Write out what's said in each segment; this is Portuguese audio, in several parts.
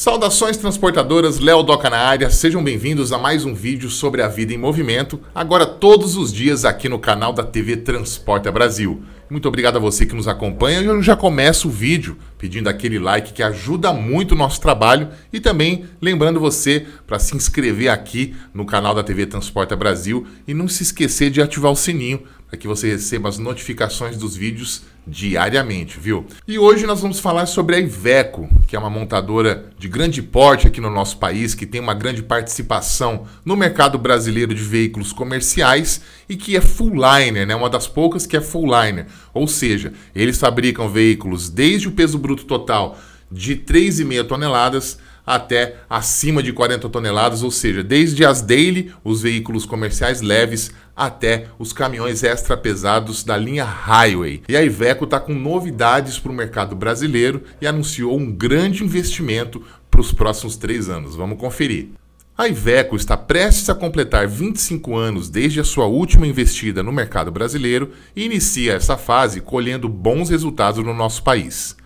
Saudações transportadoras, Léo Doca na área, sejam bem-vindos a mais um vídeo sobre a vida em movimento, agora todos os dias aqui no canal da TV Transporta Brasil. Muito obrigado a você que nos acompanha. Eu já começo o vídeo pedindo aquele like que ajuda muito o nosso trabalho e também lembrando você para se inscrever aqui no canal da TV Transporta Brasil e não se esquecer de ativar o sininho para que você receba as notificações dos vídeos diariamente, viu? E hoje nós vamos falar sobre a Iveco, que é uma montadora de grande porte aqui no nosso país, que tem uma grande participação no mercado brasileiro de veículos comerciais e que é full liner, né? Uma das poucas que é full liner, ou seja, eles fabricam veículos desde o peso bruto total de 3,5 toneladas até acima de 40 toneladas, ou seja, desde as daily, os veículos comerciais leves, até os caminhões extra pesados da linha Highway. E a Iveco está com novidades para o mercado brasileiro e anunciou um grande investimento para os próximos 3 anos. Vamos conferir. A Iveco está prestes a completar 25 anos desde a sua última investida no mercado brasileiro e inicia essa fase colhendo bons resultados no nosso país.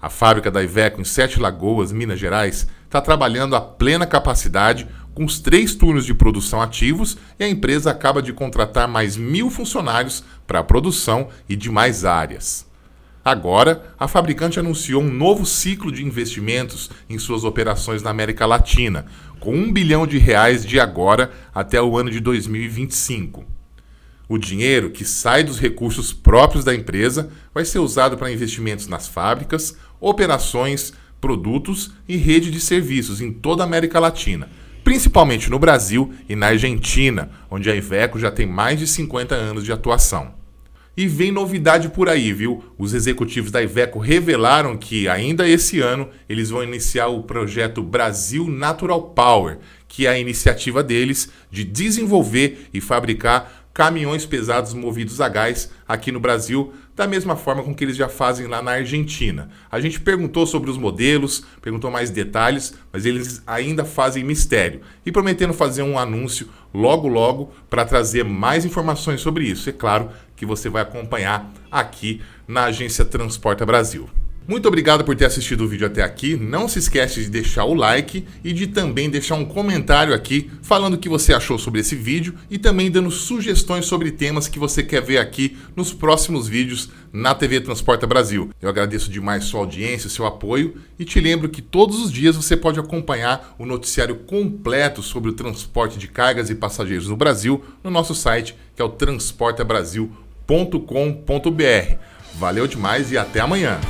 A fábrica da Iveco em Sete Lagoas, Minas Gerais, está trabalhando a plena capacidade com os 3 turnos de produção ativos e a empresa acaba de contratar mais 1.000 funcionários para a produção e de mais áreas. Agora, a fabricante anunciou um novo ciclo de investimentos em suas operações na América Latina, com R$ 1 bilhão de agora até o ano de 2025. O dinheiro que sai dos recursos próprios da empresa vai ser usado para investimentos nas fábricas, operações, produtos e rede de serviços em toda a América Latina, principalmente no Brasil e na Argentina, onde a Iveco já tem mais de 50 anos de atuação. E vem novidade por aí, viu? Os executivos da Iveco revelaram que ainda esse ano eles vão iniciar o projeto Brasil Natural Power, que é a iniciativa deles de desenvolver e fabricar caminhões pesados movidos a gás aqui no Brasil, da mesma forma com que eles já fazem lá na Argentina. A gente perguntou sobre os modelos, perguntou mais detalhes, mas eles ainda fazem mistério e prometendo fazer um anúncio logo para trazer mais informações sobre isso. É claro que você vai acompanhar aqui na agência Transporta Brasil. Muito obrigado por ter assistido o vídeo até aqui. Não se esquece de deixar o like e de também deixar um comentário aqui falando o que você achou sobre esse vídeo e também dando sugestões sobre temas que você quer ver aqui nos próximos vídeos na TV Transporta Brasil. Eu agradeço demais sua audiência, seu apoio e te lembro que todos os dias você pode acompanhar o noticiário completo sobre o transporte de cargas e passageiros no Brasil no nosso site, que é o transportabrasil.com.br. Valeu demais e até amanhã!